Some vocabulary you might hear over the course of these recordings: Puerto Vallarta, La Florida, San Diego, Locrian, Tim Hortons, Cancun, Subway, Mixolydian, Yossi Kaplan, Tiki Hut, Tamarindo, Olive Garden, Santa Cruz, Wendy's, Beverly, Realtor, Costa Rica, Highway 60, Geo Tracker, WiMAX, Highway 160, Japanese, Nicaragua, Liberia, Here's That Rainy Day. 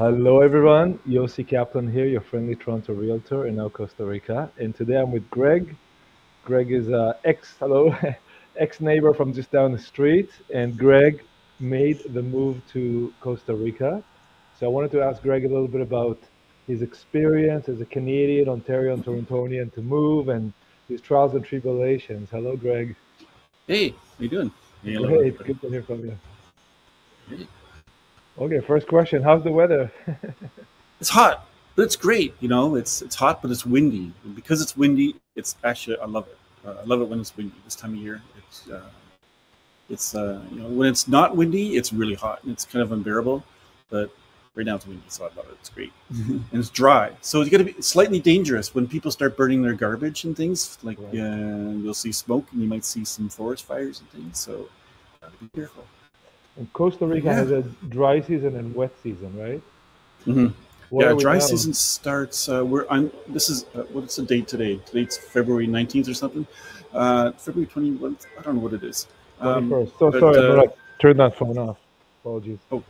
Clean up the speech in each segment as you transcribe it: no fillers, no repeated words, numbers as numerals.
Hello everyone, Yossi Kaplan here, your friendly Toronto realtor in now Costa Rica. And today I'm with Greg. Greg is ex-neighbor from just down the street. And Greg made the move to Costa Rica. So I wanted to ask Greg a little bit about his experience as a Canadian, Ontarian, Torontonian to move and his trials and tribulations. Hello, Greg. Hey, how you doing? Hey, great, good to hear from you. Hey. Okay, first question. How's the weather? It's hot, but it's great. You know, it's hot, but it's windy. And because it's windy, it's actually, I love it. I love it when it's windy this time of year. You know, when it's not windy, it's really hot and it's kind of unbearable. But right now it's windy, so I love it. It's great. And it's dry. So it's going to be slightly dangerous when people start burning their garbage and things. Like you'll see smoke and you might see some forest fires and things. So gotta be careful. And Costa Rica has a dry season and wet season, right? Yeah, dry season starts. What's the date today? Today's February 19th or something. February 21st. I don't know what it is. 21st. Sorry, turn that phone off. Apologies. Oh.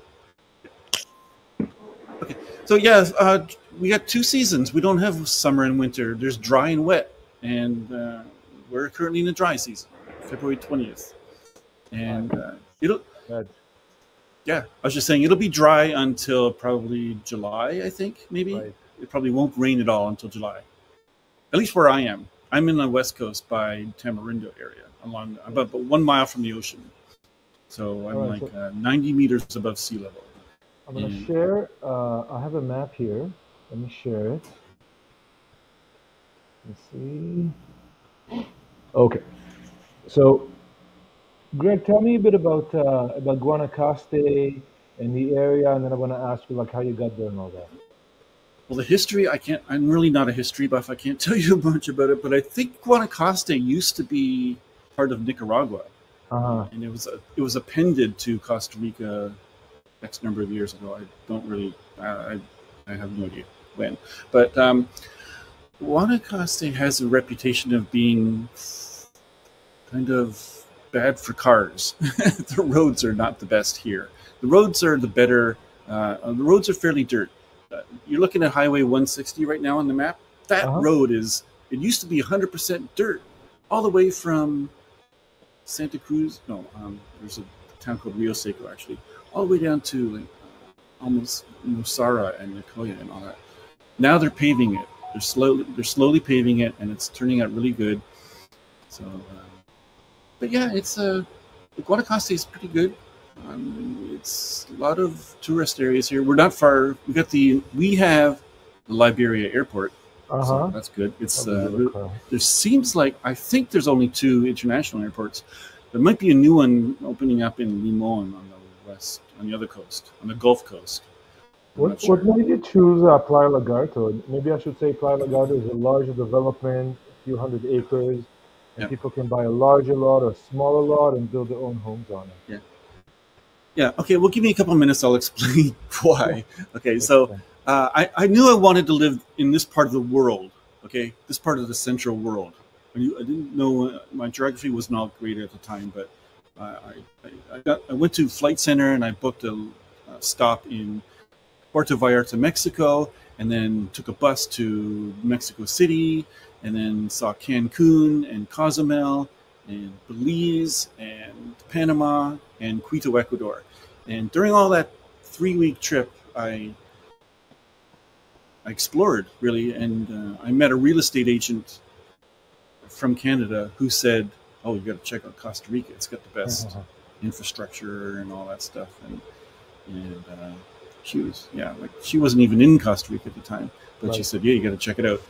Okay. So yeah, we got two seasons. We don't have summer and winter. There's dry and wet, and we're currently in the dry season, February 20th, and it'll. Yeah, I was just saying it'll be dry until probably July, I think, maybe. Right. It probably won't rain at all until July. At least where I am. I'm in the West Coast by Tamarindo area, along about 1 mile from the ocean. So I'm right, like 90 meters above sea level. I'm going to share. I have a map here. Let me share it. Let's see. Okay. So... Greg, tell me a bit about Guanacaste and the area, and then I want to ask you like how you got there and all that. Well, the history, I'm really not a history buff. I can't tell you much about it, but I think Guanacaste used to be part of Nicaragua, and it was appended to Costa Rica X number of years ago. I don't really, I have no idea when, but Guanacaste has a reputation of being kind of bad for cars. The roads are not the best here. The roads are the better. The roads are fairly dirt. You're looking at Highway 160 right now on the map. That road is, it used to be 100% dirt all the way from Santa Cruz. No, there's a town called Rio Seco, actually, all the way down to like, almost Nosara and Nicoya and all that. Now they're paving it. They're slowly paving it, and it's turning out really good. So. But yeah, it's Guanacaste is pretty good. It's a lot of tourist areas here. We're not far. We have the Liberia airport, so that's good. It's there seems like there's only two international airports. There might be a new one opening up in Limon on the west, on the other coast, on the Gulf Coast. What made you choose Playa Lagarto? Maybe I should say Playa Lagarto is a larger development, a few hundred acres. And people can buy a larger lot or a smaller lot and build their own homes on it. Yeah. Okay. Well, give me a couple of minutes. I'll explain why. Okay. So I knew I wanted to live in this part of the world. Okay. This part of the central world. I didn't know my geography was not great at the time, but I went to Flight Center and I booked a stop in Puerto Vallarta, Mexico, and then took a bus to Mexico City, and then saw Cancun and Cozumel and Belize and Panama and Quito, Ecuador. And during all that 3-week trip, I explored, really, and I met a real estate agent from Canada who said, oh, you got to check out Costa Rica. It's got the best infrastructure and all that stuff. And she was, like she wasn't even in Costa Rica at the time, but she said, yeah, you got to check it out.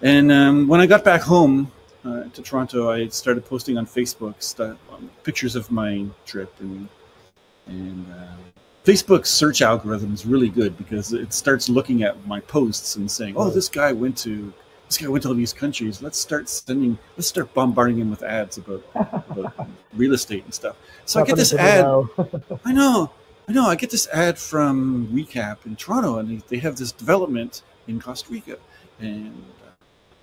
And when I got back home to Toronto, I started posting on Facebook pictures of my trip. And Facebook's search algorithm is really good because it starts looking at my posts and saying, oh, this guy went to all these countries. Let's start bombarding him with ads about real estate and stuff. So I get this ad. I know. I get this ad from Recap in Toronto, and they have this development in Costa Rica. And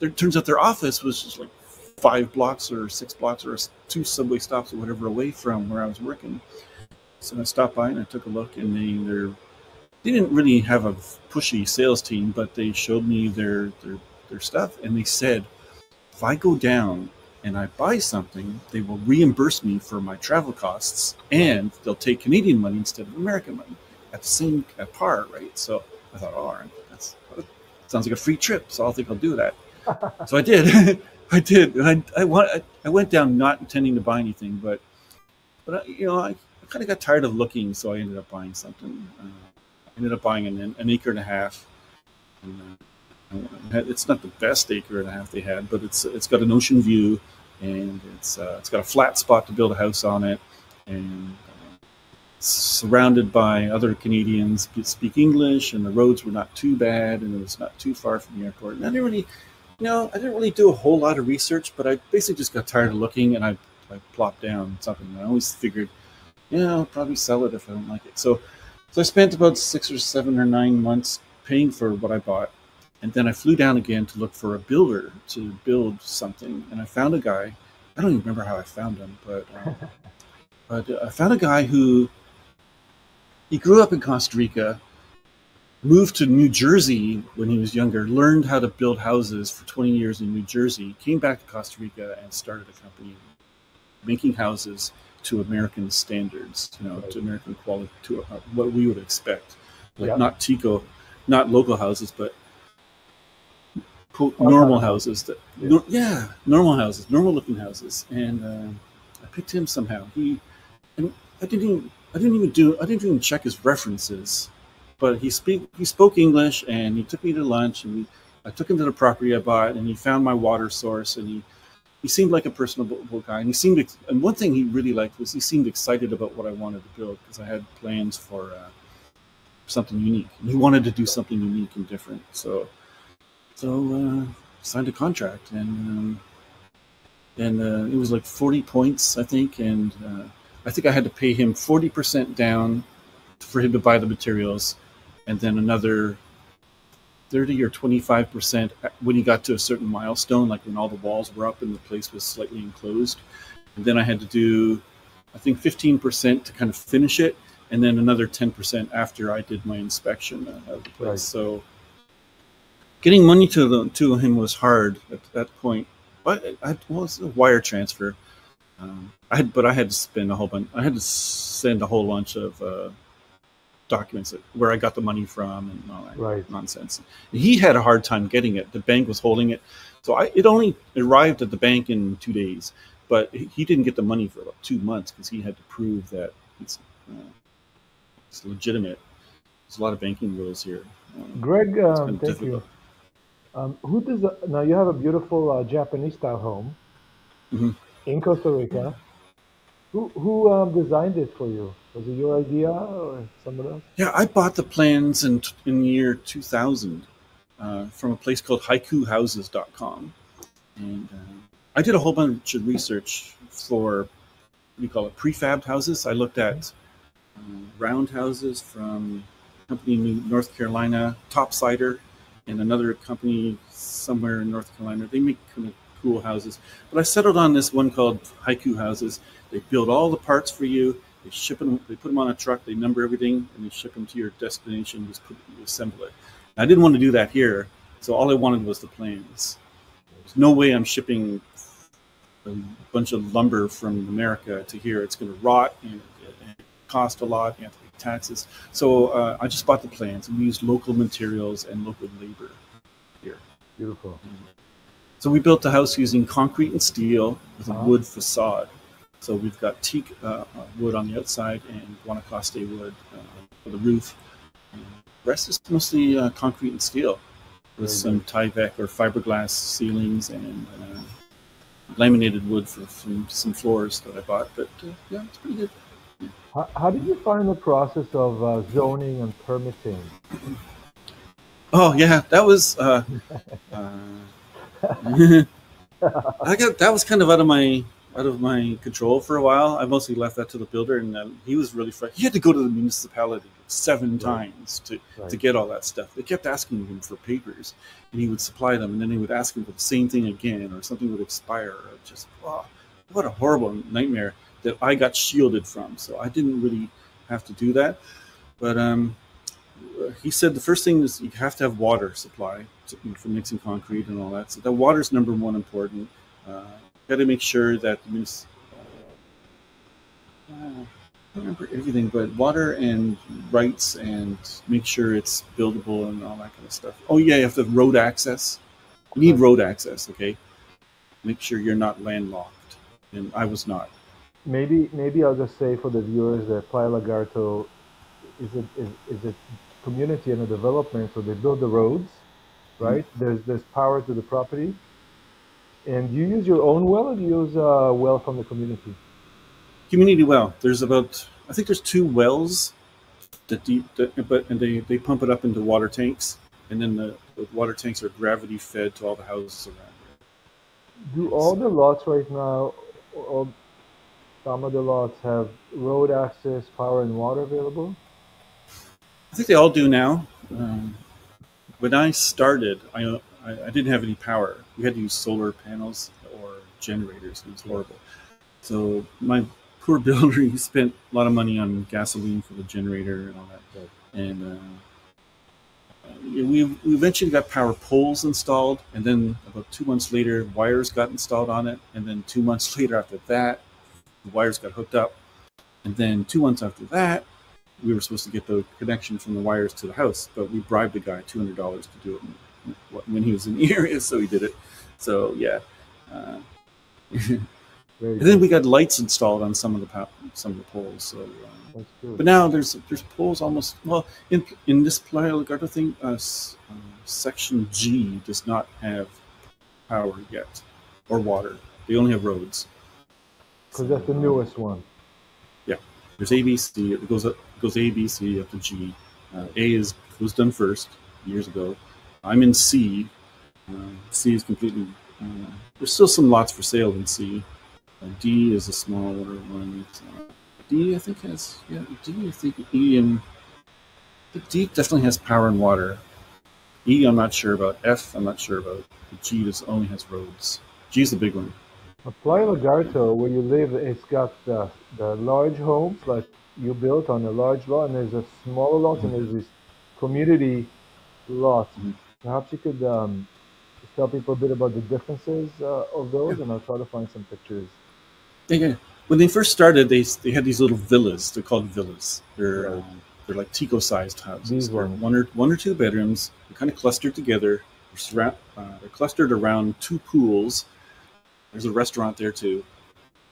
it turns out their office was just like 5 blocks or 6 blocks or 2 subway stops or whatever away from where I was working. So I stopped by and I took a look, and they didn't really have a pushy sales team, but they showed me their stuff, and they said, if I go down and I buy something, they will reimburse me for my travel costs, and they'll take Canadian money instead of American money at par, right? So I thought, all right, that sounds like a free trip, so I think I'll do that. So I did. I did. And I went down not intending to buy anything, but you know, I kind of got tired of looking, so I ended up buying something. I ended up buying an acre and a half. And, it's not the best acre and a half they had, but it's got an ocean view, and it's got a flat spot to build a house on it, and surrounded by other Canadians who speak English, and the roads were not too bad, and it was not too far from the airport. And I didn't really, you know, I didn't really do a whole lot of research, but I basically just got tired of looking, and I plopped down something. And I always figured, you know, I'll probably sell it if I don't like it. So I spent about 6 or 7 or 9 months paying for what I bought. And then I flew down again to look for a builder to build something. And I found a guy. I don't even remember how I found him, but I found a guy who, he grew up in Costa Rica, moved to New Jersey when he was younger, learned how to build houses for 20 years in New Jersey, came back to Costa Rica and started a company making houses to American standards, you know, to American quality, to what we would expect. Like, yeah. Not Tico, not local houses, but quote, normal houses, that, yeah. Yeah, normal houses, normal looking houses. And I picked him somehow. I didn't even check his references, but he spoke English, and he took me to lunch, and I took him to the property I bought, and he found my water source, and he seemed like a personable guy, and and one thing he really liked was he seemed excited about what I wanted to build, because I had plans for something unique, and he wanted to do something unique and different. So signed a contract, and it was like 40 points, I think. And I think I had to pay him 40% down for him to buy the materials, and then another 30 or 25% when he got to a certain milestone, like when all the walls were up and the place was slightly enclosed. And then I had to do, I think, 15% to kind of finish it, and then another 10% after I did my inspection of the place. Right. So getting money to him was hard at that point, but it was a wire transfer. I had to spend a whole bunch. I had to send a whole bunch of documents where I got the money from and all that nonsense. And he had a hard time getting it. The bank was holding it, so it only arrived at the bank in 2 days. But he didn't get the money for about 2 months because he had to prove that it's legitimate. There's a lot of banking rules here. Greg, thank you. Now you have a beautiful Japanese style home in Costa Rica. Who designed it for you? Was it your idea or someone else? Yeah, I bought the plans in the year 2000 from a place called haikuhouses.com, and I did a whole bunch of research for, what do you call it, prefabbed houses. I looked at round houses from a company in North Carolina, Topsider, and another company somewhere in North Carolina. They make kind of cool houses. But I settled on this one called Haiku Houses. They build all the parts for you. They ship them, they put them on a truck, they number everything, and they ship them to your destination, you assemble it. And I didn't want to do that here, so all I wanted was the plans. There's no way I'm shipping a bunch of lumber from America to here. It's going to rot, and it costs a lot, and taxes. So I just bought the plans, and we used local materials and local labor here. Beautiful. So we built the house using concrete and steel with a wood facade. So we've got teak wood on the outside and Guanacaste wood for the roof. And the rest is mostly concrete and steel with some Tyvek or fiberglass ceilings and laminated wood for some floors that I bought. But yeah, it's pretty good. How did you find the process of zoning and permitting? Oh yeah, that was that was kind of out of my control for a while. I mostly left that to the builder, and he was really frustrated. He had to go to the municipality 7 times to get all that stuff. They kept asking him for papers, and he would supply them, and then he would ask him for the same thing again, or something would expire. Or just what a horrible nightmare that I got shielded from, so I didn't really have to do that. But he said the first thing is you have to have water supply for mixing concrete and all that. So that water is number one important. Got to make sure that the I don't remember everything, but water and rights and make sure it's buildable and all that kind of stuff. Oh yeah, you have to have road access. You need road access, okay? Make sure you're not landlocked, and I was not. Maybe I'll just say for the viewers that Playa Lagarto is a community and a development, so they build the roads, right? Mm-hmm. There's power to the property. And do you use your own well, or do you use a well from the community? Community well. There's about, I think there's two wells, and they pump it up into water tanks, and then the water tanks are gravity fed to all the houses around here. Do all the lots right now, or some of the lots, have road access, power, and water available? I think they all do now. When I started, I didn't have any power. We had to use solar panels or generators, and it was horrible. So my poor builder, he spent a lot of money on gasoline for the generator and all that. And we eventually got power poles installed, and then about 2 months later, wires got installed on it. And then 2 months later after that, the wires got hooked up. And then 2 months after that, we were supposed to get the connection from the wires to the house, but we bribed the guy $200 to do it when he was in the area, so he did it. So yeah, and then we got lights installed on some of the poles. So, that's good. But now there's poles almost, well, in this Playa Lagarto thing, section G does not have power yet or water. They only have roads. Because that's the newest one. Yeah, there's A, B, C. It goes up, A, B, C up to G. A was done first years ago. I'm in C. C is completely. There's still some lots for sale in C. D is a smaller one. D, I think, has, yeah. D, I think E and D definitely has power and water. E, I'm not sure about. F, I'm not sure about. But G is only has roads. G is the big one. Playa Lagarto, where you live, it's got the large homes like you built on a large lot, and there's a smaller lot, mm-hmm. and there's this community lot. Mm-hmm. Perhaps you could tell people a bit about the differences of those, yeah. and I'll try to find some pictures. Yeah. When they first started, they had these little villas. They're called villas. They're right. They're like Tico-sized houses. These ones. One or two bedrooms. They're kind of clustered together. They're clustered around two pools. There's a restaurant there too.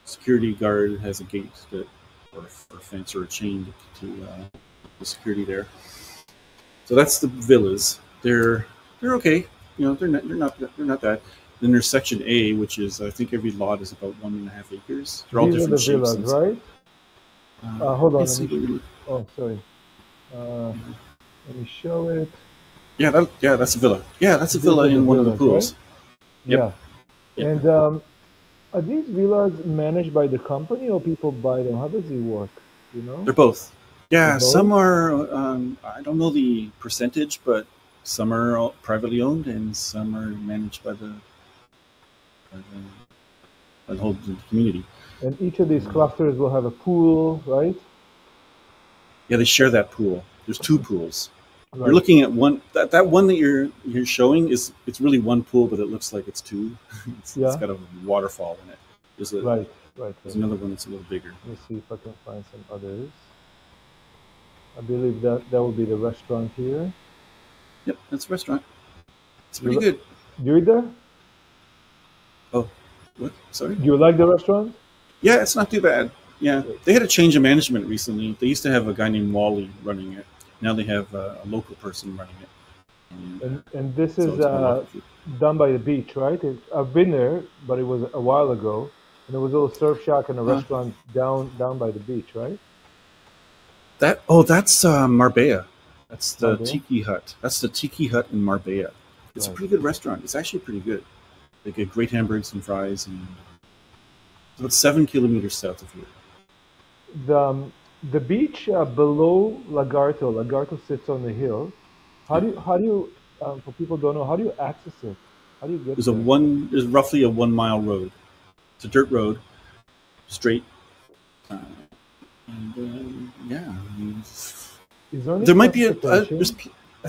Security guard has a gate that, or a fence or a chain to the security there. So that's the villas. They're okay. You know, they're not that. Then there's section A, which is, I think every lot is about 1.5 acres. They're all different shapes. These are the villas, right? Hold on. Oh, sorry. Let me show it. Yeah, that's a villa. Yeah, that's a villa in one of the pools. Right? Yep. Yeah. Yep. And are these villas managed by the company, or people buy them? How does it work? You know. They're both. Yeah, they're both? Some are. I don't know the percentage, but. Some are all privately owned, and some are managed by the whole community. And each of these clusters will have a pool, right? Yeah, they share that pool. There's two pools. Right. You're looking at one. That one that you're showing is, it's really one pool, but it looks like it's two. It's got a waterfall in it. Right. There's another one that's a little bigger. Let me see if I can find some others. I believe that will be the restaurant here. Yep, that's a restaurant. It's pretty good. You eat there? Oh, what? Sorry? You like the restaurant? Yeah, it's not too bad. Yeah, they had a change of management recently. They used to have a guy named Wally running it. Now they have a local person running it. And this is done by the beach, right? I've been there, but it was a while ago. And there was a little surf shack and a restaurant down by the beach, right? That's Marbella. That's the Tiki Hut. That's the Tiki Hut in Marbella. It's a pretty good restaurant. It's actually pretty good. They get great hamburgers and fries. And it's about 7 kilometers south of here. The beach below Lagarto. Lagarto sits on the hill. How do you for people who don't know, how do you access it? How do you get there? There's roughly a 1 mile road. It's a dirt road, straight. And yeah. There might be I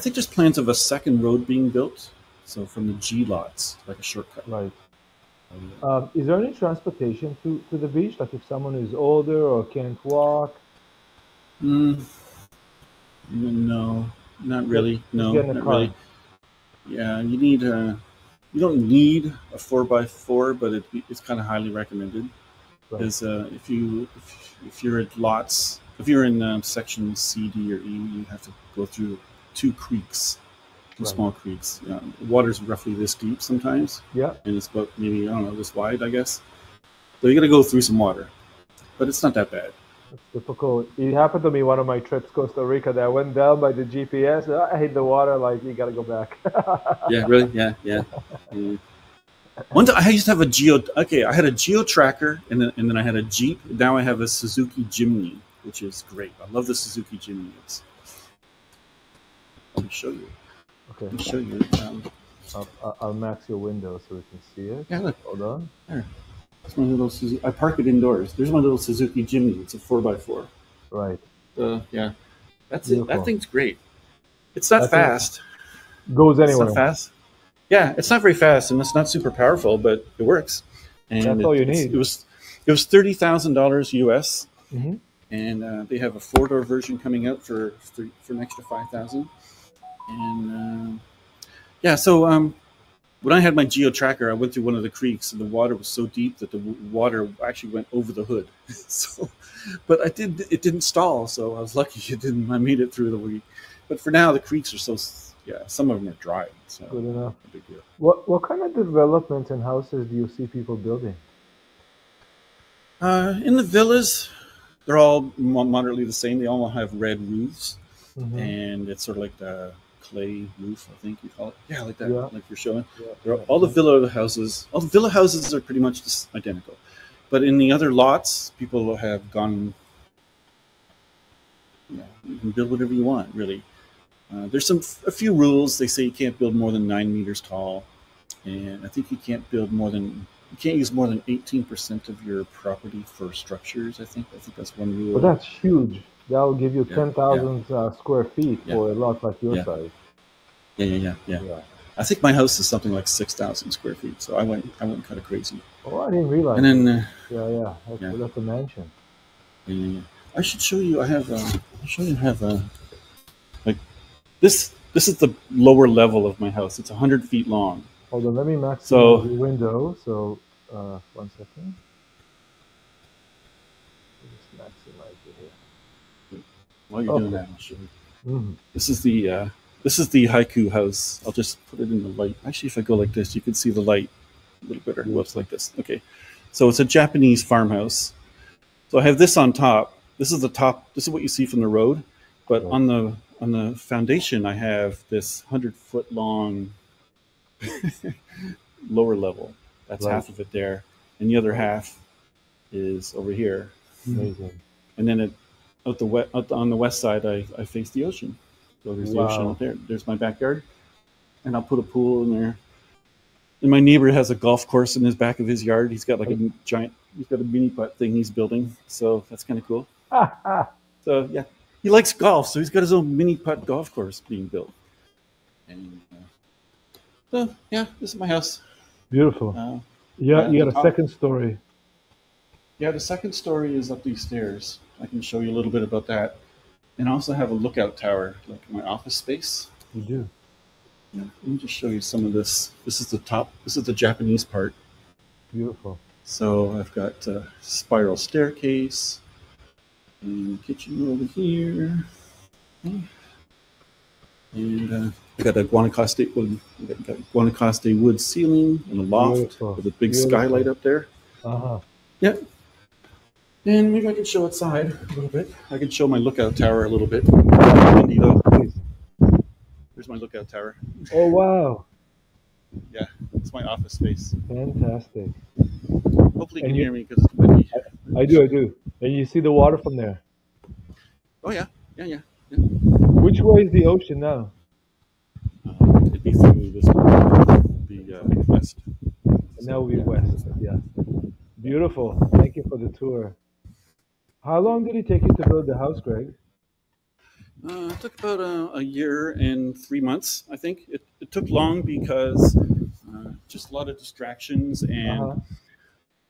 think there's plans of a second road being built, so from the G lots, like a shortcut. Right. Is there any transportation to the beach? Like if someone is older or can't walk? No, not really. No, not really. Yeah, you need a, you don't need a 4x4, but it's kind of highly recommended. Because right. If you're at lots, if you're in section C, D, or E, you have to go through two creeks. Right. Small creeks. Yeah. Water's roughly this deep sometimes. Yeah. And it's about maybe, I don't know, this wide, I guess. So you got to go through some water. But it's not that bad. That's difficult. It happened to me one of my trips, Costa Rica, that I went down by the GPS. And I hate the water. Like, you got to go back. Yeah, really? Yeah, yeah. One time I used to have a Geo. Okay, I had a Geo Tracker, and then I had a Jeep. Now I have a Suzuki Jimny, which is great. I love the Suzuki Jimny. Let me show you. Okay. I'll show you. I'll max your window so we can see it. Yeah, look. Hold on. There. That's my little Suzuki. I park it indoors. There's my little Suzuki Jimny. It's a 4x4. Right. Yeah. That's it. That thing's great. It's not fast. Goes anywhere. It's not fast. Yeah, it's not very fast, and it's not super powerful, but it works. And that's all you need. It was $30,000 US, mm-hmm. And they have a 4-door version coming out for an extra $5,000. And yeah, so when I had my Geo Tracker, I went through one of the creeks, and the water was so deep that the water actually went over the hood. So, but it didn't stall, so I was lucky it didn't. I made it through the week. But for now, the creeks are so. Yeah, some of them are dry. So good enough. A big deal. What kind of developments and houses do you see people building? In the villas, they're all moderately the same. They all have red roofs, mm-hmm. And it's sort of like the clay roof, I think you call it. Yeah, like that, yeah. Like you're showing. Yeah. All the villa houses are pretty much just identical, but in the other lots, people have gone. You know, you can build whatever you want, really. There's a few rules. They say you can't build more than 9 meters tall, and I think you can't build more than use more than 18% of your property for structures. I think that's one rule. Well, that's huge. That'll give you 10,000 square feet for a lot like your size. Yeah. I think my house is something like 6,000 square feet, so I went kind of crazy. Oh, I didn't realize. And then that's a mansion. Yeah. I should show you. This is the lower level of my house. It's 100 feet long. Hold on, let me max the window. So, 1 second. Just maximize it here. While you're doing that, I'll show you. Mm-hmm. This is the haiku house. I'll just put it in the light. Actually, if I go like this, you can see the light a little better. Whoops, like this. Okay, so it's a Japanese farmhouse. So I have this on top. This is the top. This is what you see from the road, but on the foundation, I have this 100-foot long lower level. That's half of it there, and the other half is over here. Amazing. And then on the west side, I face the ocean. So there's the ocean out there. There's my backyard, and I'll put a pool in there. And my neighbor has a golf course in his back of his yard. He's got like a giant. He's got a mini putt thing he's building. So that's kind of cool. So yeah. He likes golf, so he's got his own mini putt golf course being built. And so, yeah, this is my house. Beautiful. You got a second story. Yeah, the second story is up these stairs. I can show you a little bit about that. And I also have a lookout tower, like my office space. You do. Yeah, let me just show you some of this. This is the top. This is the Japanese part. Beautiful. So I've got a spiral staircase. And kitchen over here, and I got a Guanacaste wood ceiling and a loft with a big skylight up there. Yep. And maybe I can show outside a little bit. I can show my lookout tower a little bit. There's my lookout tower. Oh wow! Yeah, it's my office space. Fantastic. Hopefully you can hear me because it's windy. I do. And you see the water from there. Oh yeah. Which way is the ocean now? It'd be through this one. It'd be west. And now we're west. Yeah. Beautiful. Thank you for the tour. How long did it take you to build the house, Greg? It took about a year and 3 months, I think. It took long because just a lot of distractions, and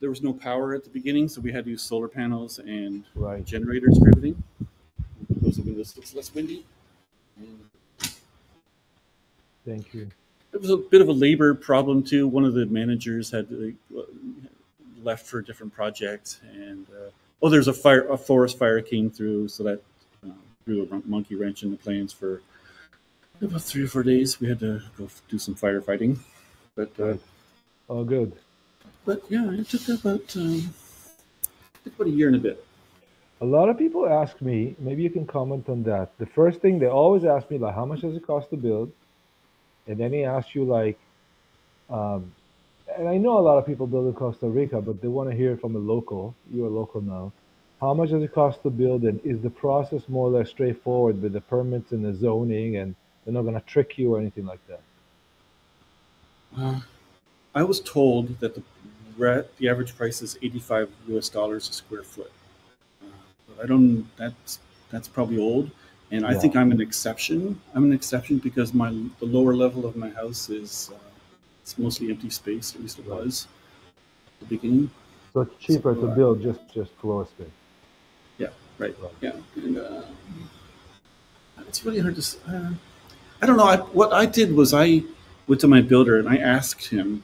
there was no power at the beginning, so we had to use solar panels and generators for everything. Close the windows, so it's less windy. Thank you. It was a bit of a labor problem too. One of the managers had left for a different project, and oh, there's a forest fire came through, so that threw a monkey wrench in the plans for about 3 or 4 days. We had to go do some firefighting, but all good. But yeah, it took about a year and a bit. A lot of people ask me, maybe you can comment on that. The first thing they always ask me, like, how much does it cost to build? And then they ask you, like, and I know a lot of people build in Costa Rica, but they want to hear from a local. You're a local now. How much does it cost to build, and is the process more or less straightforward with the permits and the zoning, and they're not going to trick you or anything like that? I was told that the average price is $85 a square foot. But I don't. That's probably old, and I think I'm an exception. I'm an exception because the lower level of my house is it's mostly empty space. At least it was at the beginning. So it's cheaper to build just lower space. Right. Yeah. And, it's really hard to. I don't know. What I did was I went to my builder and I asked him,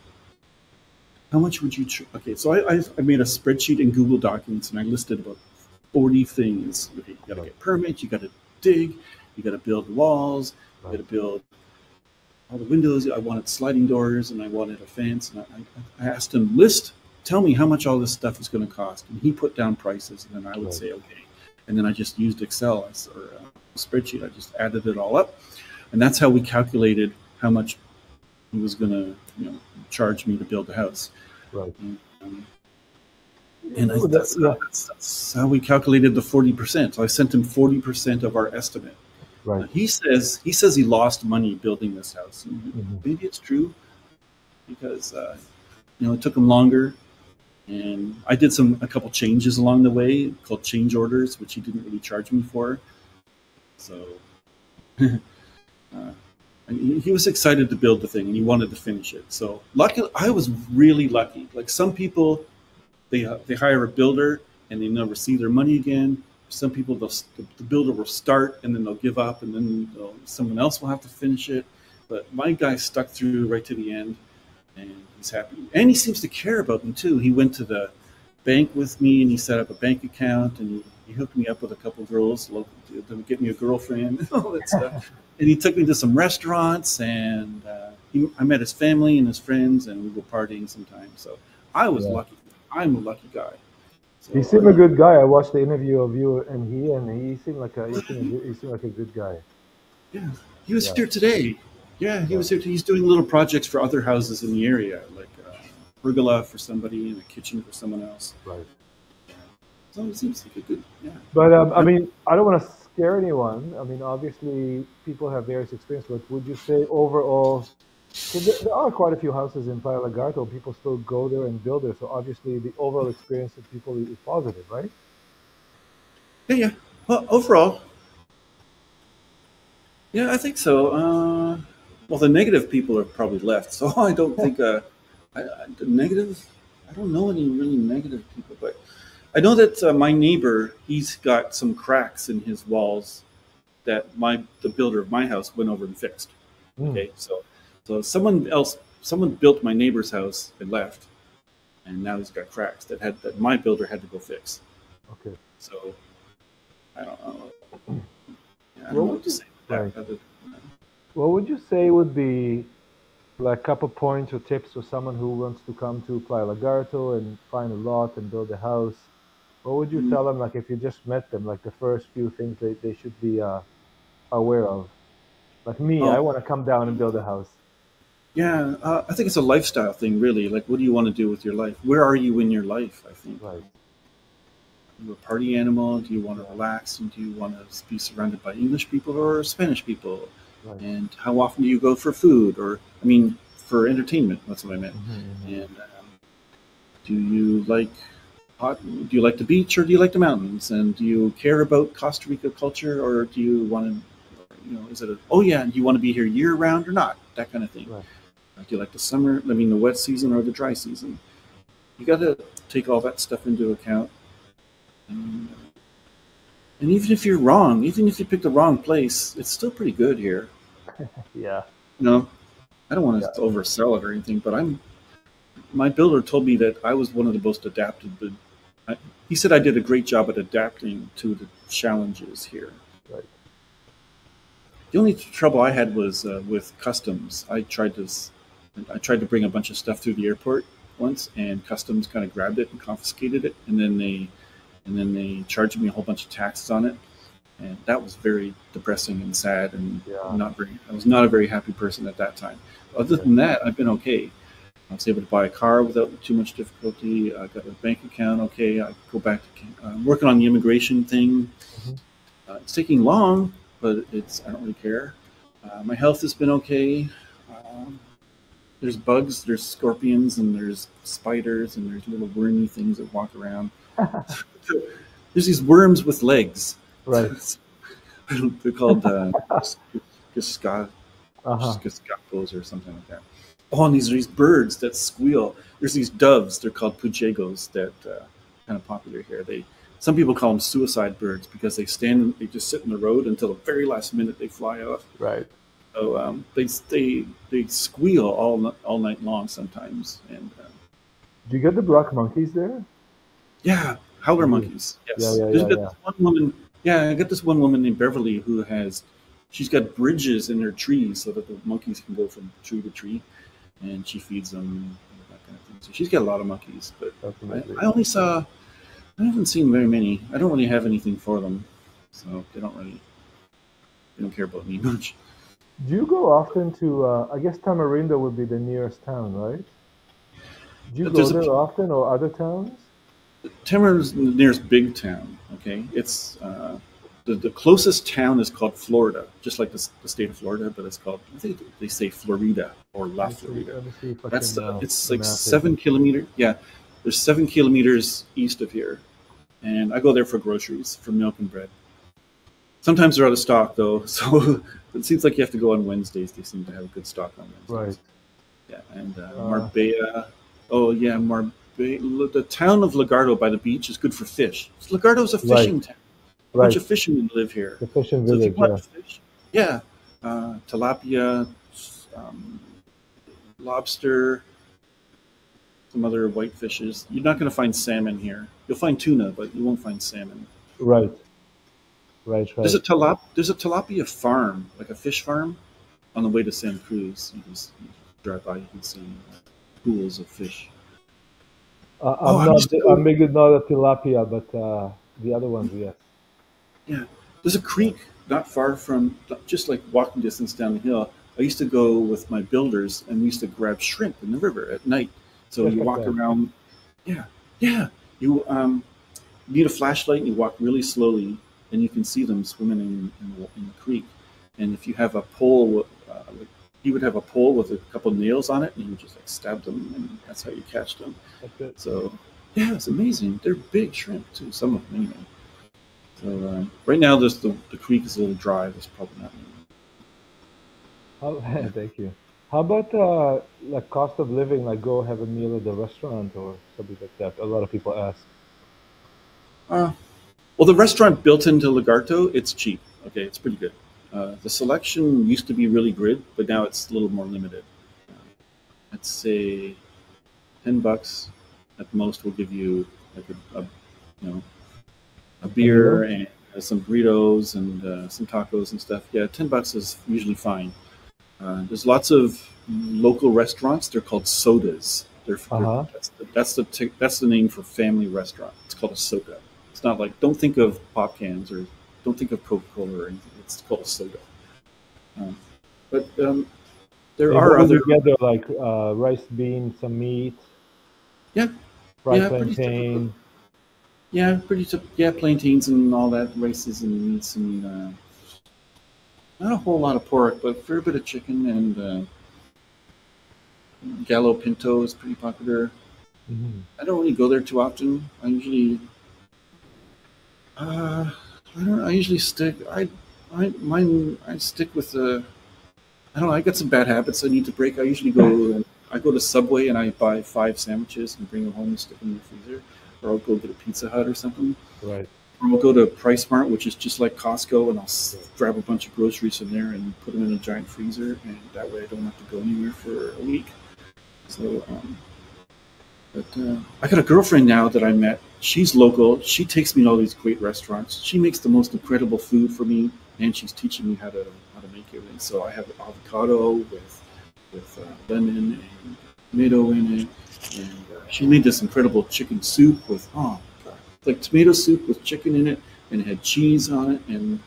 "How much would you?" Okay. So I made a spreadsheet in Google Documents and I listed about 40 things. Okay, you got to get permits. You got to dig. You got to build walls. You got to build all the windows. I wanted sliding doors and I wanted a fence. And I asked him, "Tell me how much all this stuff is going to cost." And he put down prices, and then I would say, "Okay." And then I just used Excel or a spreadsheet. I just added it all up, and that's how we calculated how much he was going to, charge me to build a house. Right. And that's how we calculated the 40%. So I sent him 40% of our estimate. Right. He says he lost money building this house. And maybe it's true, because it took him longer. And I did a couple changes along the way called change orders, which he didn't really charge me for. So he was excited to build the thing and he wanted to finish it. So lucky, I was really lucky. Like some people, they hire a builder and they never see their money again. Some people, the builder will start and then they'll give up and then someone else will have to finish it. But my guy stuck through right to the end. And he's happy, and he seems to care about me too. He went to the bank with me, and he set up a bank account, and he hooked me up with a couple of girls, to get me a girlfriend, and all that stuff. And he took me to some restaurants, and I met his family and his friends, and we were partying sometimes. So I was lucky. I'm a lucky guy. So, he seemed a good guy. I watched the interview of you and he seemed like a good guy. Yeah, he was here today. Yeah, he was here too. He's doing little projects for other houses in the area, like a pergola for somebody and a kitchen for someone else. Right. So it seems like a good, But, I mean, I don't want to scare anyone. I mean, obviously, people have various experience, but would you say overall, there are quite a few houses in Playa Lagarto. People still go there and build there. So obviously, the overall experience of people is positive, right? Yeah. Well, overall, I think so. Well, the negative people are probably left, so I don't think the negative. I don't know any really negative people, but I know that my neighbor, he's got some cracks in his walls that the builder of my house went over and fixed. Okay, so someone built my neighbor's house and left, and now he's got cracks that my builder had to go fix. Okay, so I don't know. Yeah, I don't know what to say about that. What would you say would be like a couple points or tips for someone who wants to come to Playa Lagarto and find a lot and build a house? What would you tell them, like if you just met them, like the first few things they should be aware of? Like me, I want to come down and build a house. Yeah, I think it's a lifestyle thing, really. Like, what do you want to do with your life? Where are you in your life, I think? Right. Are you a party animal? Do you want to relax? And do you want to be surrounded by English people or Spanish people? Right. And how often do you go for food, or I mean, for entertainment? That's what I meant. And do you like hot? Do you like the beach or do you like the mountains? And do you care about Costa Rica culture or do you want to, you know, is it a, oh yeah, do you want to be here year round or not? That kind of thing. Right. Do you like the summer, I mean the wet season or the dry season? You got to take all that stuff into account. And even if you're wrong, even if you pick the wrong place, it's still pretty good here. Yeah. You know, I don't want to oversell it or anything, but I'm, my builder told me that I was one of the most adapted. But he said I did a great job at adapting to the challenges here. Right. The only trouble I had was with customs. I tried to bring a bunch of stuff through the airport once, and customs kind of grabbed it and confiscated it, and then they charged me a whole bunch of taxes on it, and that was very depressing and sad, and I was not a very happy person at that time. Other than that, I've been okay. I was able to buy a car without too much difficulty. I got a bank account okay. I go back to working on the immigration thing. It's taking long, but it's, I don't really care. My health has been okay. There's bugs, there's scorpions, and there's spiders, and there's little wormy things that walk around. There's these worms with legs. Right. They're called cascapos or something like that. Oh, and these are these birds that squeal. There's these doves. They're called pujegos that kind of popular here. Some people call them suicide birds because they just sit in the road until the very last minute they fly off. Right. So they squeal all night long sometimes. And do you get the black monkeys there? Yeah, howler monkeys. Yes. I got this one woman named Beverly who has, she's got bridges in her trees so that the monkeys can go from tree to tree. And she feeds them, that kind of thing. So she's got a lot of monkeys, but I only saw, I haven't seen very many. I don't really have anything for them, so they don't care about me much. Do you go often to, I guess Tamarindo would be the nearest town, right? Do you go there often or other towns? Tamarindo's the nearest big town, okay? It's, the closest town is called Florida, just like the state of Florida, but it's called, I think they say Florida or La Florida. That's it's like 7 kilometers. Yeah, there's 7 kilometers east of here, and I go there for groceries, for milk and bread. Sometimes they're out of stock though, so it seems like you have to go on Wednesdays. They seem to have a good stock on Wednesdays. Right. Yeah, and Marbella. Oh yeah, Marbella. The town of Lagarto by the beach is good for fish. Lagarto's a fishing town. Right. A bunch of fishermen live here. The fishing village, so if you want fish, tilapia, lobster, some other white fishes. You're not going to find salmon here. You'll find tuna, but you won't find salmon. Right, right, right. There's a tilapia farm, like a fish farm, on the way to Santa Cruz. You can drive by, you can see pools of fish. I'm making not a tilapia, but the other ones, yes. Yeah, there's a creek not far from, just like walking distance down the hill. I used to go with my builders, and we used to grab shrimp in the river at night. So you walk around, you need a flashlight, and you walk really slowly, and you can see them swimming in the creek. And if you have a pole, you would have a pole with a couple of nails on it, and you would just like stab them, and that's how you catch them. So yeah, it's amazing. They're big shrimp too, some of them anyway. So right now, the creek is a little dry. There's probably not. Oh, thank you. How about like cost of living? Like go have a meal at the restaurant or something like that. A lot of people ask. Well, the restaurant built into Lagarto, it's cheap. Okay, it's pretty good. The selection used to be really good, but now it's a little more limited. Let's say $10 at most will give you like a beer and some burritos and some tacos and stuff. Yeah, $10 is usually fine. There's lots of local restaurants. They're called sodas. That's the name for family restaurant. It's called a soda. It's not like, don't think of pop cans or don't think of Coca-Cola or anything. It's called a soda. There are other together like rice beans, some meat. Yeah. Fried plantain. Yeah, plantains and all that, races and meats and not a whole lot of pork, but for a bit of chicken and gallo pinto is pretty popular. Mm-hmm. I don't really go there too often. I usually, I stick with, I got some bad habits I need to break. I usually go, I go to Subway and I buy 5 sandwiches and bring them home and stick them in the freezer, or I'll go get a Pizza Hut or something. Right. Or I'll go to Price Mart, which is just like Costco, and I'll grab a bunch of groceries from there and put them in a giant freezer, and that way I don't have to go anywhere for a week. So, I got a girlfriend now that I met. She's local. She takes me to all these great restaurants. She makes the most incredible food for me, and she's teaching me how to make everything. So I have avocado with lemon and tomato in it, and she made this incredible chicken soup with like tomato soup with chicken in it, and it had cheese on it and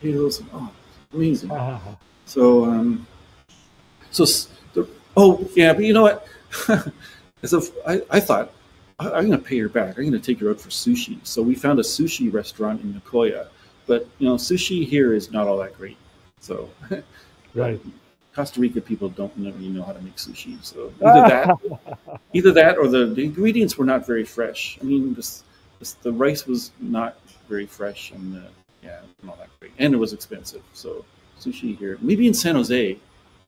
potatoes. And, it's amazing. So but you know what? I thought, I'm going to pay her back. I'm going to take her out for sushi. So we found a sushi restaurant in Nicoya. But, you know, sushi here is not all that great. So, right. Costa Rica people don't really know how to make sushi. So either that or the ingredients were not very fresh. I mean, the rice was not very fresh and not that great. And it was expensive. So sushi here, maybe in San Jose,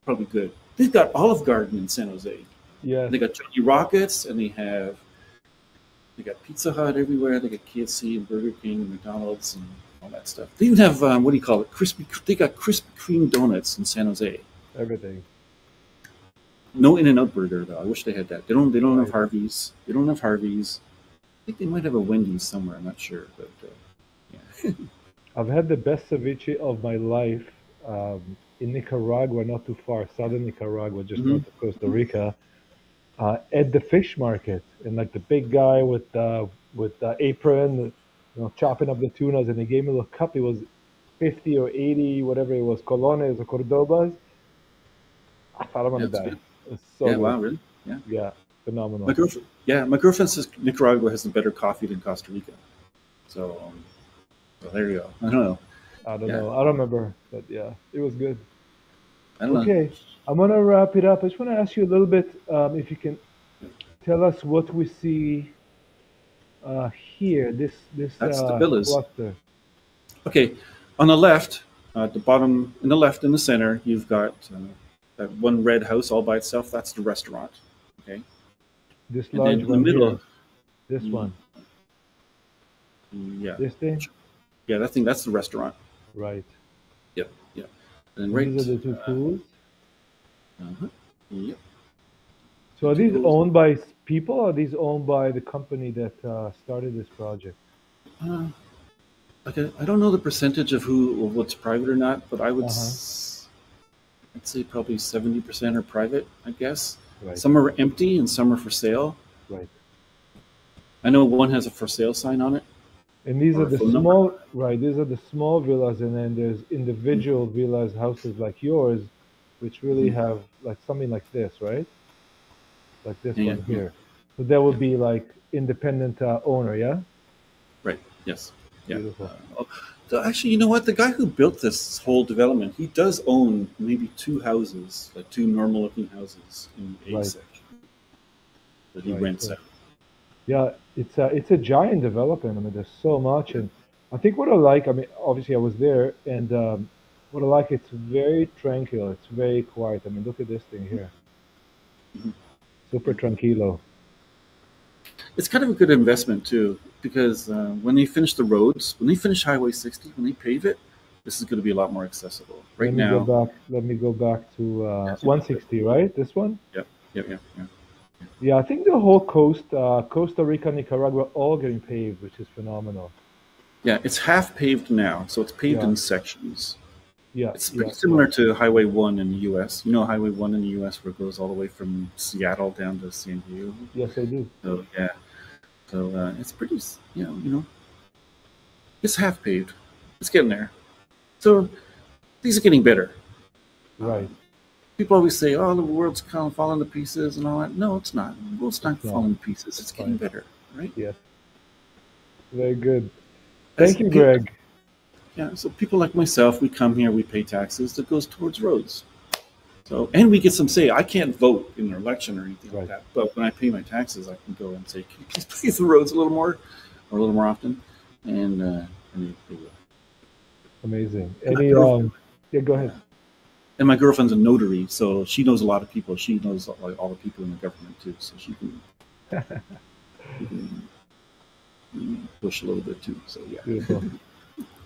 probably good. They've got Olive Garden in San Jose. Yeah, they got Johnny Rockets, and they got Pizza Hut everywhere. They got KFC and Burger King and McDonald's and all that stuff. They even have They got Krispy Kreme donuts in San Jose. Everything. No In-N-Out Burger though. I wish they had that. They don't have Harvey's. They don't have Harvey's. I think they might have a Wendy's somewhere. I'm not sure, but yeah. I've had the best ceviche of my life in Nicaragua, not too far, southern Nicaragua, just north of Costa Rica. At the fish market, and like the big guy with the apron, you know, chopping up the tunas, and they gave me a little cup. It was 50 or 80, whatever it was, colones or cordobas. I thought I'm gonna die. It's so good. Wow, really? Yeah. Yeah, phenomenal. My girlfriend says Nicaragua has some better coffee than Costa Rica. So, well, there you go. I don't know. I don't remember, but yeah, it was good. Okay. I'm going to wrap it up. I just want to ask you a little bit, if you can tell us what we see here, that's the villas. Cluster. Okay, on the left, at the bottom, in the left, in the center, you've got that one red house all by itself. That's the restaurant, okay? This and large one in the middle. Here. This one. Yeah. This thing? Yeah, that thing, that's the restaurant. Right. Yep, yep. And right, these are the two pools? Uh-huh. Yep. So are these owned by people, or are these owned by the company that started this project? Okay, I don't know the percentage of what's private or not, but I would I'd say probably 70% are private, I guess. Right. Some are empty and some are for sale. Right. I know one has a for sale sign on it. And these are the small number. Right, these are the small villas, and then there's individual villas, houses like yours, which really have like something like this, right? Like this one here. So that would be like independent owner, yeah? Right, yes. Yeah. Beautiful. Actually, you know what? The guy who built this whole development, he does own maybe 2 houses, like 2 normal looking houses in the A section that he rents out. Yeah, it's a giant development. I mean, there's so much. And I think what I like, I mean, obviously I was there, and what I like, it's very tranquil. It's very quiet. I mean, look at this thing here. Super tranquilo. It's kind of a good investment, too, because when they finish the roads, when they finish Highway 60, when they pave it, this is going to be a lot more accessible. Right now. Let me go back to 160, right? This one? Yep. Yeah, I think the whole coast, Costa Rica, Nicaragua, all getting paved, which is phenomenal. Yeah, it's half paved now, so it's paved in sections. Yeah, it's pretty similar to Highway 1 in the U.S. You know Highway 1 in the U.S. where it goes all the way from Seattle down to San Diego? Yes, I do. So, yeah. So, it's pretty, it's half paved. It's getting there. So, things are getting better. Right. People always say, oh, the world's kind of falling to pieces and all that. No, it's not. The world's not falling to pieces. It's getting better, right? Yeah. Very good. Thank you, Greg. Yeah, so people like myself, we come here, we pay taxes that goes towards roads. So, and we get some say. I can't vote in an election or anything like that, but when I pay my taxes, I can go and say, "Can you please pave the roads a little more, or a little more often?" And they will. Amazing. Any yeah, go ahead. And my girlfriend's a notary, so she knows a lot of people. She knows like all the people in the government too, so she can, push a little bit too. So yeah. Beautiful.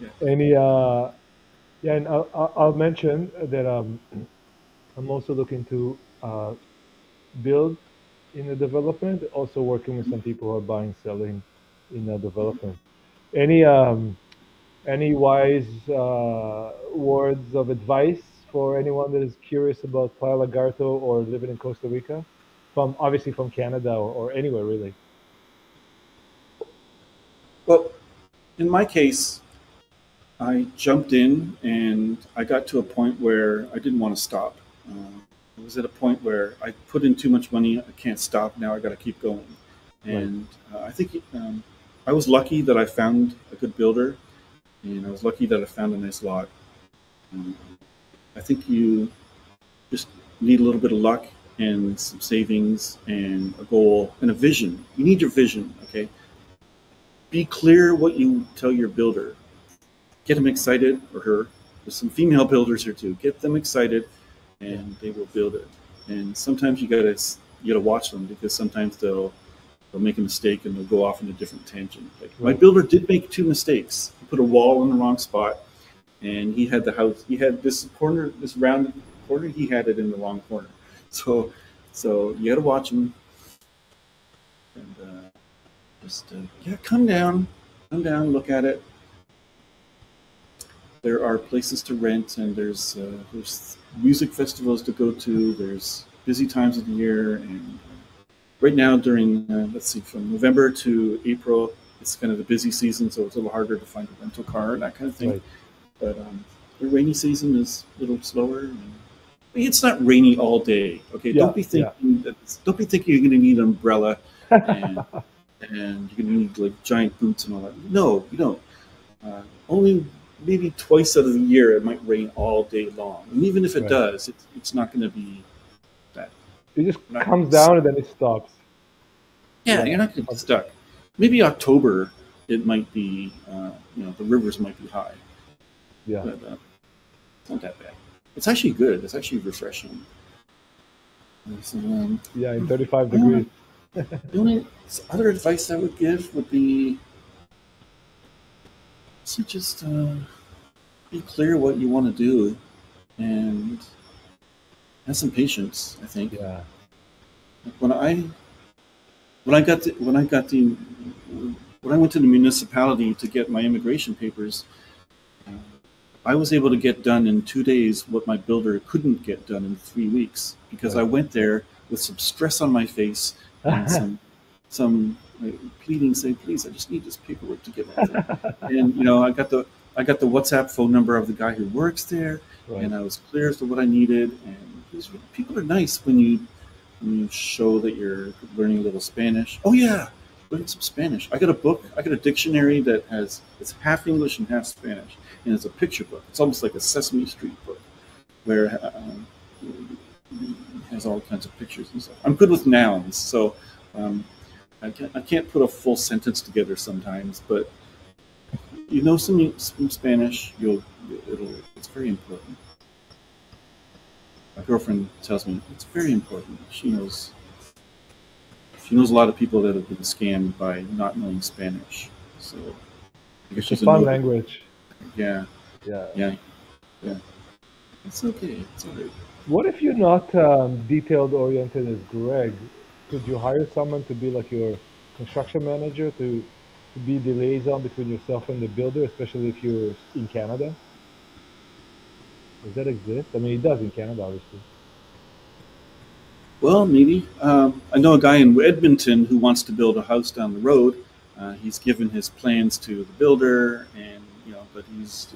Yeah. Any yeah, and I'll mention that I'm also looking to build in the development. Also working with some people who are buying, selling in the development. Any wise words of advice for anyone that is curious about Playa Lagarto or living in Costa Rica, from obviously from Canada or anywhere really? Well, in my case, I jumped in and I got to a point where I didn't want to stop. I was at a point where I put in too much money. I can't stop now. I got to keep going. And I think I was lucky that I found a good builder, and I was lucky that I found a nice lot. I think you just need a little bit of luck and some savings and a goal and a vision. You need your vision, okay? Be clear what you tell your builder. Get them excited, or her. There's some female builders here too. Get them excited, and they will build it. And sometimes you gotta watch them, because sometimes they'll make a mistake and they'll go off in a different tangent. Like my builder did make two mistakes. He put a wall in the wrong spot, and he had the house. He had this corner, this round corner. He had it in the wrong corner. So you gotta watch him. And yeah, come down, look at it. There are places to rent, and there's music festivals to go to. There's busy times of the year, and right now during let's see, from November to April, it's kind of the busy season, so it's a little harder to find a rental car and that kind of thing. But the rainy season is a little slower. And it's not rainy all day, okay? Yeah, don't be thinking you're going to need an umbrella and, and you're going to need like giant boots and all that. No, you don't. Only maybe twice out of the year it might rain all day long, and even if it does, it's not going to be that. It just comes down and then it stops. Yeah, you're not going to be stuck. Maybe October it might be, you know, the rivers might be high. Yeah, but, it's not that bad. It's actually good. It's actually refreshing. So, yeah, in 35 degrees. The only other advice I would give would be, so just be clear what you want to do, and have some patience. I think. Yeah. When I went to the municipality to get my immigration papers, I was able to get done in 2 days what my builder couldn't get done in 3 weeks, because I went there with some stress on my face and some pleading, saying, "Please, I just need this paperwork to get out there." And you know, I got the WhatsApp phone number of the guy who works there, and I was clear as to what I needed. And people are nice when you show that you're learning a little Spanish. Oh yeah, learn some Spanish. I got a book. I got a dictionary that it's half English and half Spanish, and it's a picture book. It's almost like a Sesame Street book, where it has all kinds of pictures and stuff. I'm good with nouns, so. I can't put a full sentence together sometimes, but you know some Spanish, it's very important. My girlfriend tells me it's very important. She knows a lot of people that have been scammed by not knowing Spanish. So it's a fun language. Yeah. It's okay. It's all right. What if you're not detailed oriented as Greg? Could you hire someone to be like your construction manager, to be the liaison between yourself and the builder, especially if you're in Canada? Does that exist? I mean, it does in Canada, obviously. Well, maybe. I know a guy in Edmonton who wants to build a house down the road. He's given his plans to the builder, and you know, but he's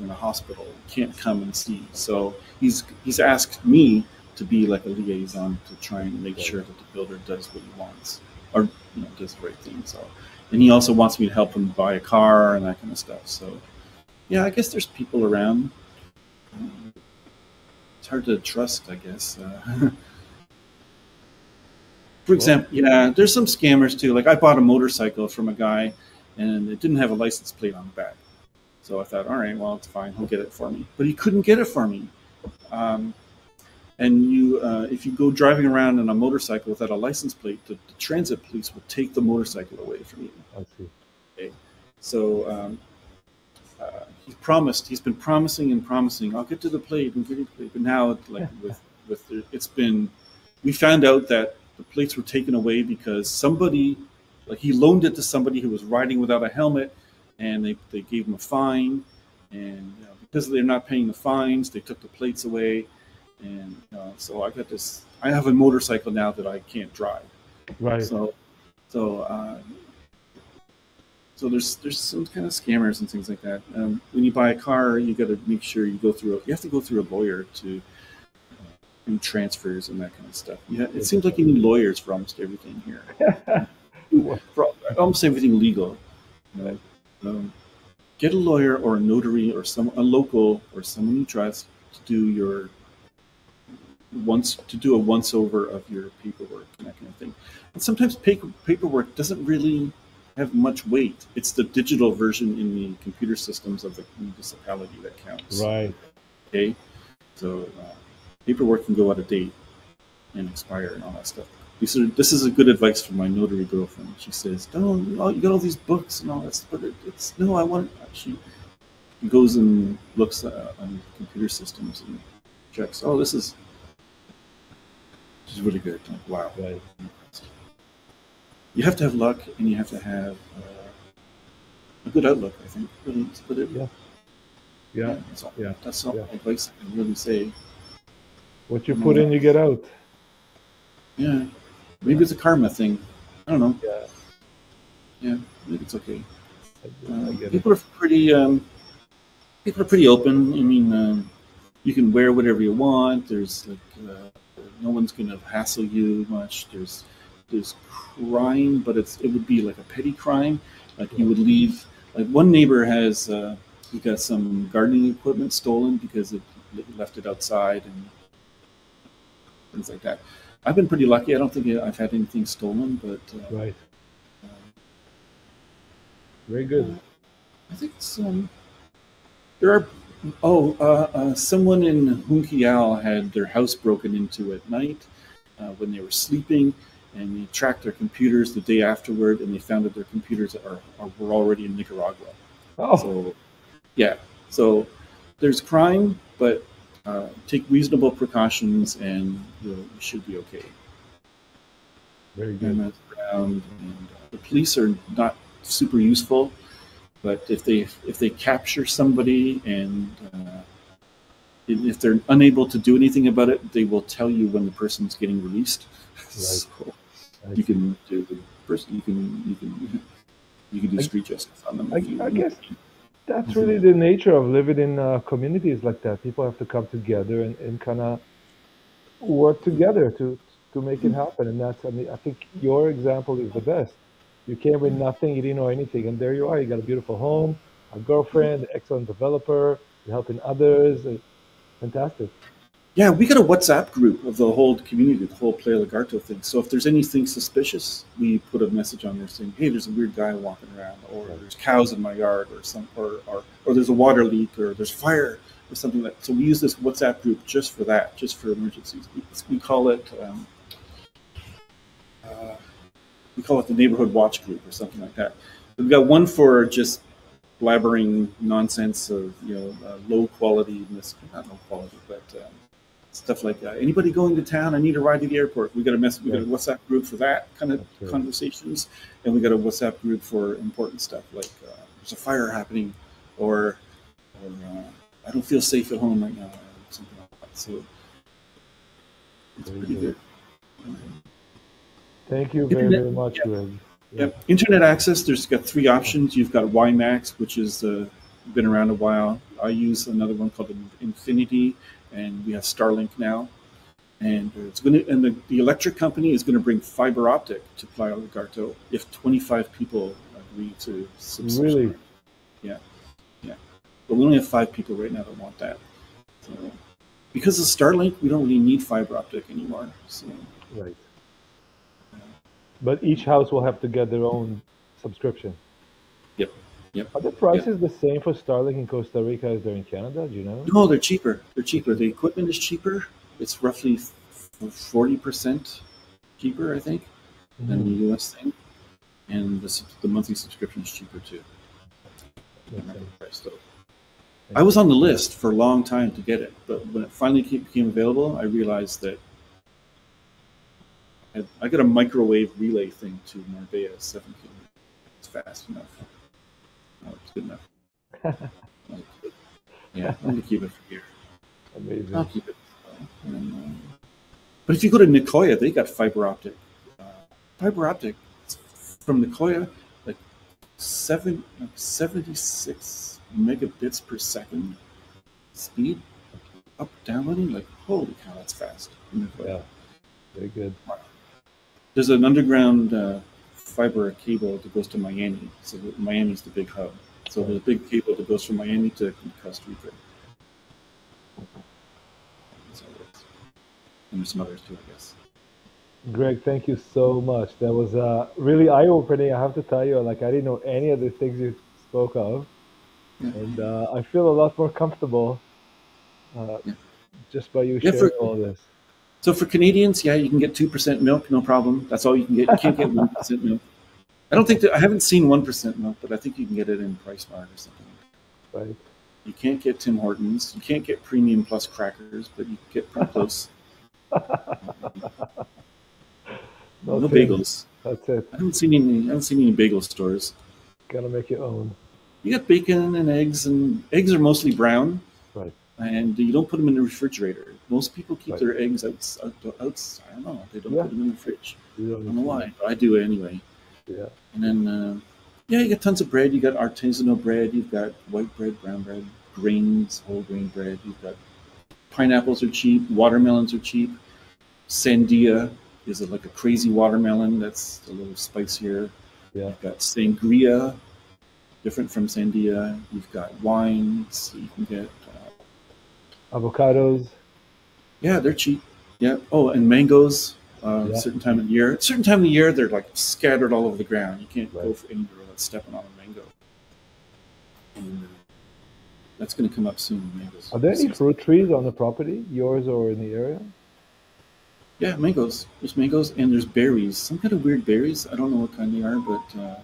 in a hospital, he can't come and see. So he's asked me to be like a liaison to try and make sure that the builder does what he wants, or you know, does the right thing. So, and he also wants me to help him buy a car and that kind of stuff. So, yeah, I guess there's people around. it's hard to trust, I guess. For example, yeah, there's some scammers too. Like I bought a motorcycle from a guy and it didn't have a license plate on the back. So I thought, all right, well, it's fine. He'll get it for me. But he couldn't get it for me. And you, if you go driving around on a motorcycle without a license plate, the transit police will take the motorcycle away from you. I see. Okay. So he's been promising and promising, I'll get to the plate and get to the plate. But now, like, we found out that the plates were taken away because somebody, like, he loaned it to somebody who was riding without a helmet. And they gave them a fine, and you know, because they're not paying the fines, they took the plates away, and so I got this. I have a motorcycle now that I can't drive. Right. So there's some kind of scammers and things like that. When you buy a car, you got to make sure you go through. You have to go through a lawyer to do transfers and that kind of stuff. Yeah, it seems like you need lawyers for almost everything here. For almost everything legal, you know? Get a lawyer or a notary or a local or someone you trust to do a once over of your paperwork and that kind of thing. And sometimes paperwork doesn't really have much weight. It's the digital version in the computer systems of the municipality that counts. Right. Okay. So paperwork can go out of date and expire and all that stuff. This is a good advice from my notary girlfriend. She says, "Oh, you got all these books and all that, but no. I want." She goes and looks on computer systems and checks. Oh, this is really good. Like, wow. Right. You have to have luck, and you have to have a good outlook, I think. Really, but that's all advice I can really say. What you put in, you get out. Yeah. Maybe it's a karma thing. I don't know. Yeah. Yeah, maybe it's okay. People are pretty open. I mean, you can wear whatever you want. There's like no one's gonna hassle you much. There's crime, but it would be like a petty crime. Like you would leave. Like one neighbor has he got some gardening equipment stolen because it left it outside and things like that. I've been pretty lucky. I don't think I've had anything stolen, but right. Very good. I think it's there are. Someone in Junquial had their house broken into at night when they were sleeping, and they tracked their computers the day afterward, and they found that their computers were already in Nicaragua. Oh. So, yeah. So there's crime, but. Take reasonable precautions, and you should be okay. Very good. And the police are not super useful, but if they capture somebody and if they're unable to do anything about it, they will tell you when the person's getting released. Right. So you can do the person. You can do street justice on them. I guess. That's really the nature of living in communities like that. People have to come together and kind of work together to make it happen. And that's, I mean, I think your example is the best. You came with nothing, you didn't know anything, and there you are. You got a beautiful home, a girlfriend, an excellent developer, you're helping others. Fantastic. Yeah, we got a WhatsApp group of the whole community, the whole Playa Lagarto thing. So if there's anything suspicious, we put a message on there saying, "Hey, there's a weird guy walking around, or there's cows in my yard, or there's a water leak, or there's fire, or something like." So we use this WhatsApp group just for that, just for emergencies. We call it the neighborhood watch group or something like that. We've got one for just blabbering nonsense of low quality, not low quality, but. Stuff like that. Anybody going to town? I need a ride to the airport. We got a message. We got a WhatsApp group for that kind of conversations, and we got a WhatsApp group for important stuff like there's a fire happening, or I don't feel safe at home right now, or something like that. So it's pretty good. Thank you very much, Greg. Yeah. Internet access. There's got three options. You've got WiMAX, which is been around a while. I use another one called Infinity. And we have Starlink now, and the electric company is going to bring fiber optic to Playa Lagarto if 25 people agree to subscribe. Really? Yeah, yeah. But we only have 5 people right now that want that. So because of Starlink, we don't really need fiber optic anymore. So. Right. But each house will have to get their own subscription. Yep. Yep. Are the prices the same for Starlink in Costa Rica as they're in Canada? Do you know? No, they're cheaper. They're cheaper. The equipment is cheaper. It's roughly 40% cheaper, I think, than the U.S. thing. And the monthly subscription is cheaper, too. I was on the list for a long time to get it, but when it finally became available, I realized that I got a microwave relay thing to Marbella at 7 km. It's fast enough. Oh, it's good enough. Yeah, I'm going to keep it for here. Amazing. I'll keep it. But if you go to Nicoya, they got fiber optic. Fiber optic from Nicoya, like 76 megabits per second speed, up, downloading. Like, holy cow, that's fast. Yeah, very good. There's an underground fiber cable that goes to Miami. So Miami's the big hub. So there's a big cable that goes from Miami to Costa Rica. And there's some others too, I guess. Greg, thank you so much. That was really eye-opening. I have to tell you, like, I didn't know any of the things you spoke of, and I feel a lot more comfortable just by you sharing all this. So for Canadians, yeah, you can get 2% milk, no problem. That's all you can get. You can't get 1% milk. I don't think that, I haven't seen 1% milk, but I think you can get it in Price Mart or something. Right. You can't get Tim Hortons. You can't get Premium Plus crackers, but you can get pretty close. No bagels. That's it. I haven't seen any bagel stores. Gotta make your own. You got bacon and eggs are mostly brown. Right. And you don't put them in the refrigerator. Most people keep their eggs outside. I don't know. They don't put them in the fridge. I don't know why, but I do anyway. Yeah. And then, yeah, you get tons of bread. You got artisanal bread. You've got white bread, brown bread, grains, whole grain bread. You've got pineapples are cheap. Watermelons are cheap. Sandia is like a crazy watermelon that's a little spicier. Yeah. You've got sangria, different from sandia. You've got wines. You can get avocados. Yeah, they're cheap. Yeah. Oh, and mangoes. A certain time of the year. At a certain time of the year, they're like scattered all over the ground. You can't go for anywhere without stepping on a mango. And that's going to come up soon. Mangoes. Are there any fruit trees on the property, yours or in the area? Yeah, mangoes. There's mangoes and there's berries. Some kind of weird berries. I don't know what kind they are, but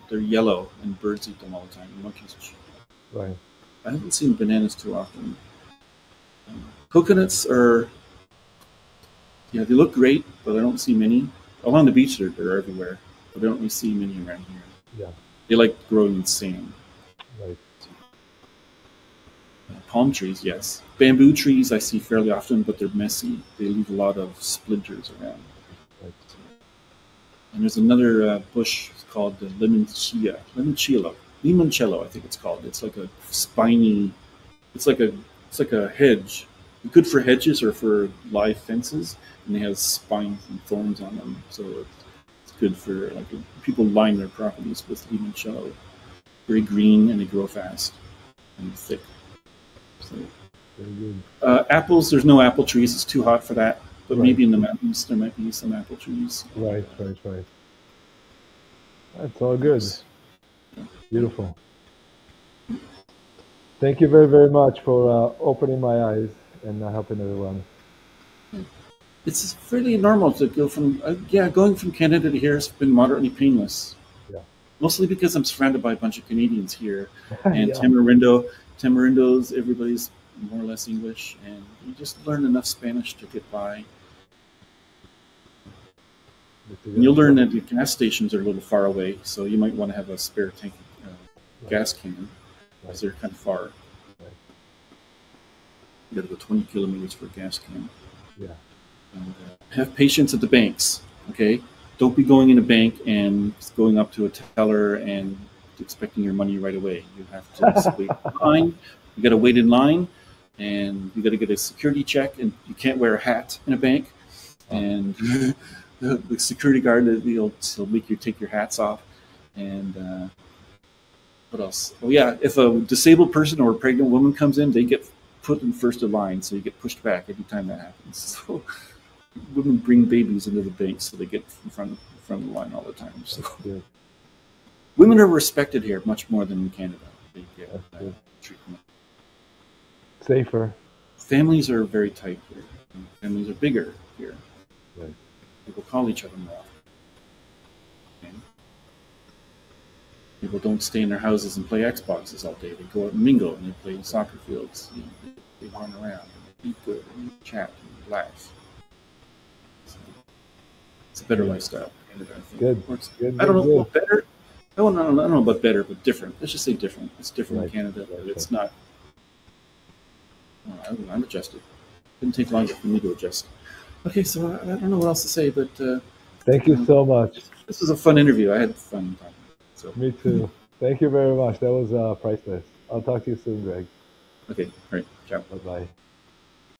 they're yellow and birds eat them all the time. And monkeys chew them. Right. I haven't seen bananas too often. Coconuts are, yeah, they look great, but I don't see many. Along the beach, they're everywhere, but I don't really see many around here. Yeah. They like growing in sand. Right. So, palm trees, yes. Bamboo trees I see fairly often, but they're messy. They leave a lot of splinters around. Right. So, and there's another bush called the limonchilla. Limoncello, I think it's called. It's like a spiny, it's like a hedge. Good for hedges or for live fences, and they have spines and thorns on them, so it's good for, like, people line their properties with limoncello. Very green, and they grow fast and thick. So, very good. Apples, there's no apple trees. It's too hot for that, but maybe in the mountains there might be some apple trees. Right, right, right. That's all good. Beautiful. Thank you very, very much for opening my eyes and helping everyone. It's fairly normal to go from, going from Canada to here has been moderately painless. Yeah. Mostly because I'm surrounded by a bunch of Canadians here, and Tamarindo's, everybody's more or less English, and you just learn enough Spanish to get by. And you'll learn that the gas stations are a little far away, so you might want to have a spare tank gas can, because they're kind of far. You got to go 20 kilometers for a gas can. Yeah. And, have patience at the banks, okay? Don't be going in a bank and going up to a teller and expecting your money right away. You have to wait in line. You got to wait in line, and you got to get a security check, and you can't wear a hat in a bank. And the security guard, he'll make you take your hats off. And what else? Oh yeah, if a disabled person or a pregnant woman comes in, they get put in first of line, so you get pushed back every time that happens. So women bring babies into the bank, so they get in front of the line all the time. So yeah. Women are respected here much more than in Canada. They get treatment. Safer. Families are very tight here. Families are bigger here. Right. People call each other more often. Okay. People don't stay in their houses and play Xboxes all day. They go out and mingle, and they play in soccer fields. You know, they run around, and they eat good, and they chat, and they laugh. So it's a better lifestyle. Canada, I think. Good. I don't know about better. I don't know about better, but different. Let's just say different. It's different in Canada, but it's not. I'm adjusted. Didn't take long for me to adjust. Okay, so I don't know what else to say, but thank you so much. This was a fun interview. I had fun talking. So. Me too. Thank you very much. That was priceless. I'll talk to you soon, Greg. Okay, great. Ciao. Bye bye.